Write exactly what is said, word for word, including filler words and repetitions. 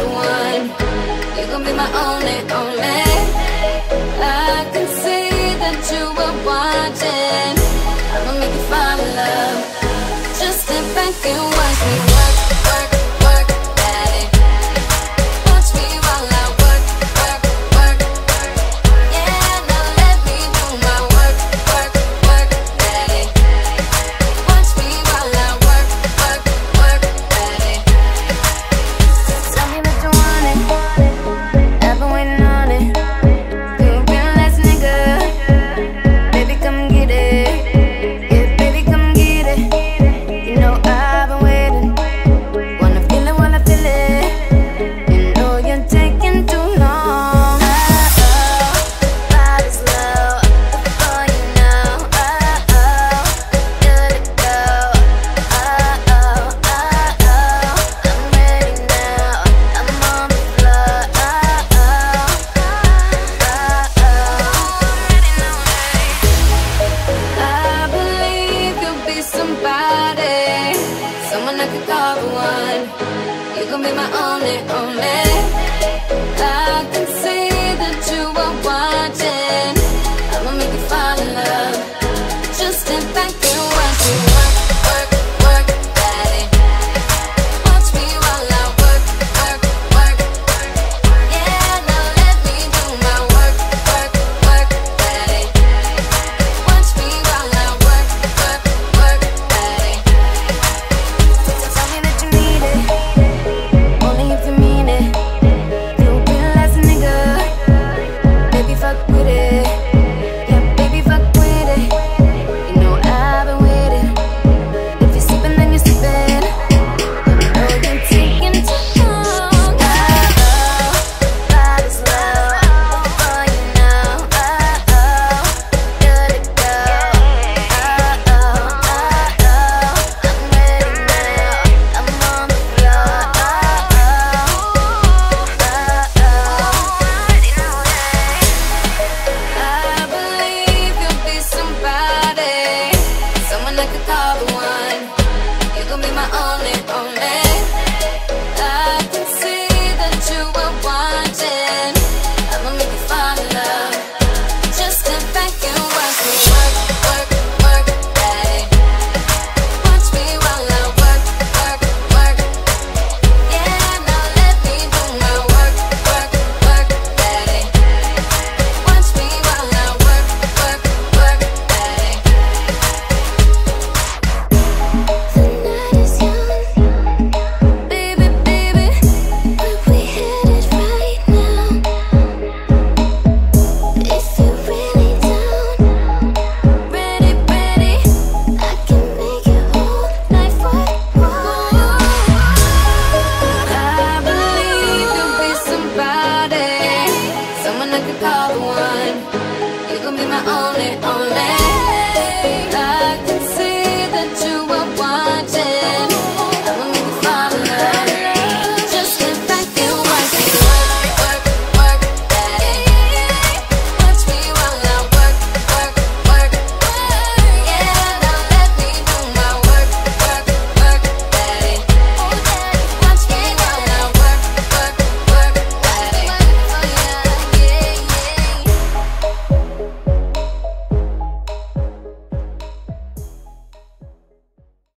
the one. You gon' be my only, only. I can see that you were watching. I'ma make you fall in love. Just step back and watch me work, work, work at it. Watch me while I work, work, work. Yeah, now let me do my work, work, work at it. Watch me while I work, work, work at it. Tell me that you want it. I've been waiting on it. You're a real nice nigga. Baby, come get it. Yeah, baby, come get it. You know I've been waiting. Wanna feel it, wanna feel it. You know you're taking too long. Oh, oh, body's low. Before you know, oh, oh, good to go. Oh, oh, oh, oh, I'm ready now. I'm on the floor. Oh, oh, oh, oh, ready now, ready. I believe you'll be somebody, someone I could call the one. You gon' be my only, only.